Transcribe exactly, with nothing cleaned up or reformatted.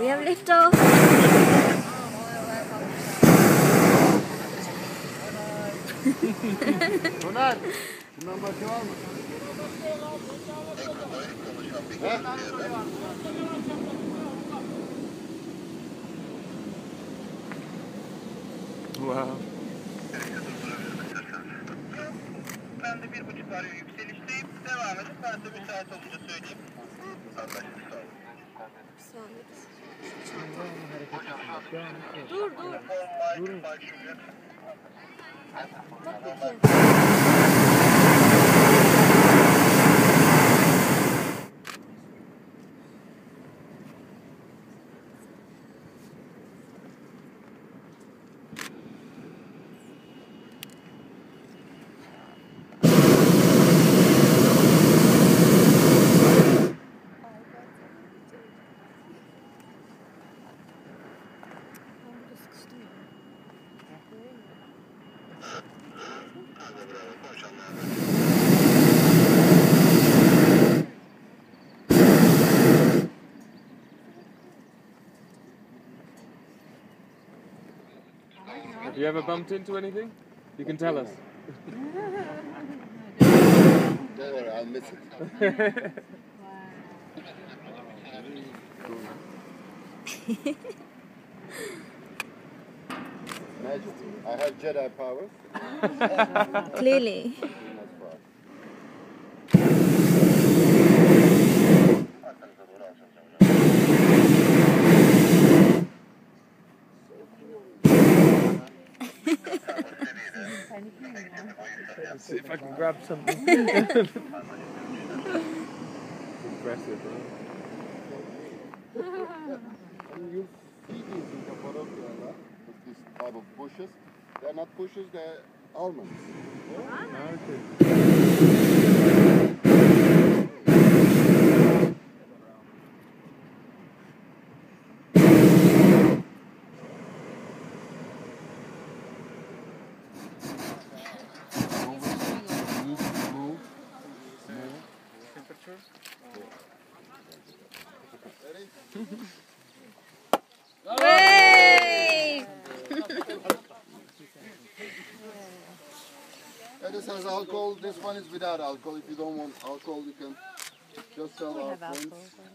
We have liftoff. Bunlar, bundan başka var mı? Wow. Ben de bir buçuk arıyor yükselişteyim. Devam edin. Ben de bir saat olunca söyleyeyim. Anlaşıldı. Dur dur. Dur. Bak bakayım. Have you ever bumped into anything? You can tell us. Don't worry, I'll miss it. Majesty, I have Jedi powers. Clearly. Let's see if I can grab something. Impressive, huh? And you see these in Cappadocia, with these type of bushes. They're not bushes, they're almonds. Hey! This has alcohol. This one is without alcohol. If you don't want alcohol, you can just sell our friends.